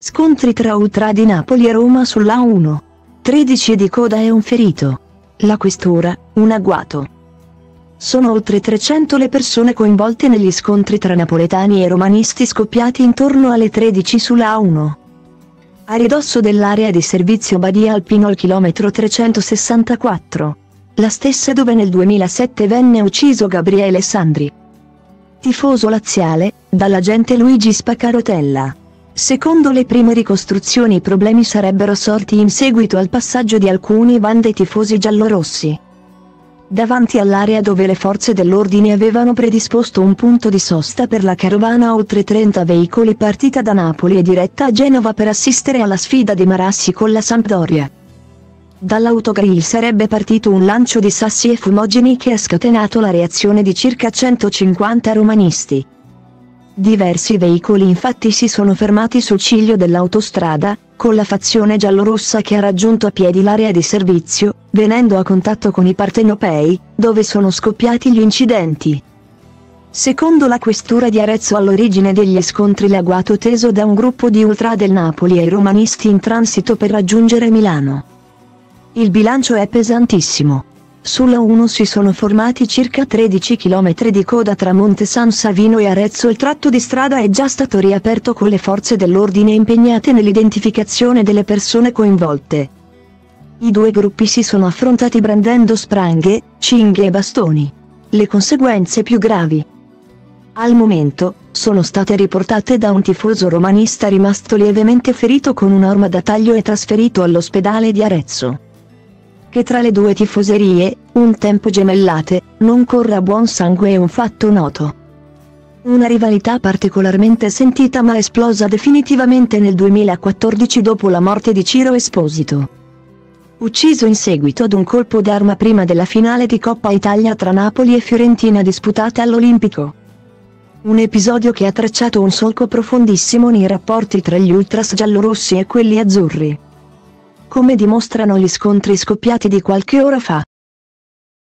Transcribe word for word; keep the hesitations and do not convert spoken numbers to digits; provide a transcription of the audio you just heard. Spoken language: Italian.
Scontri tra ultra di Napoli e Roma sulla A uno. tredici di coda e un ferito. La questura, un agguato. Sono oltre trecento le persone coinvolte negli scontri tra napoletani e romanisti scoppiati intorno alle tredici sulla A uno. A ridosso dell'area di servizio Badia al Pino al chilometro trecentosessantaquattro. La stessa dove nel duemilasette venne ucciso Gabriele Sandri. Tifoso laziale, dall'agente Luigi Spaccarotella. Secondo le prime ricostruzioni i problemi sarebbero sorti in seguito al passaggio di alcuni van dei tifosi giallorossi davanti all'area dove le forze dell'ordine avevano predisposto un punto di sosta per la carovana oltre trenta veicoli partita da Napoli e diretta a Genova per assistere alla sfida di Marassi con la Sampdoria. Dall'autogrill sarebbe partito un lancio di sassi e fumogeni che ha scatenato la reazione di circa centocinquanta romanisti. Diversi veicoli infatti si sono fermati sul ciglio dell'autostrada, con la fazione giallorossa che ha raggiunto a piedi l'area di servizio, venendo a contatto con i partenopei, dove sono scoppiati gli incidenti. Secondo la questura di Arezzo all'origine degli scontri l'agguato teso da un gruppo di ultra del Napoli ai romanisti in transito per raggiungere Milano. Il bilancio è pesantissimo. Sulla A uno si sono formati circa tredici chilometri di coda tra Monte San Savino e Arezzo. Il tratto di strada è già stato riaperto con le forze dell'ordine impegnate nell'identificazione delle persone coinvolte. I due gruppi si sono affrontati brandendo spranghe, cinghie e bastoni. Le conseguenze più gravi, al momento, sono state riportate da un tifoso romanista rimasto lievemente ferito con un'arma da taglio e trasferito all'ospedale di Arezzo. Che tra le due tifoserie, un tempo gemellate, non corra buon sangue è un fatto noto. Una rivalità particolarmente sentita ma esplosa definitivamente nel duemilaquattordici dopo la morte di Ciro Esposito, ucciso in seguito ad un colpo d'arma prima della finale di Coppa Italia tra Napoli e Fiorentina disputata all'Olimpico. Un episodio che ha tracciato un solco profondissimo nei rapporti tra gli ultras giallorossi e quelli azzurri, come dimostrano gli scontri scoppiati di qualche ora fa.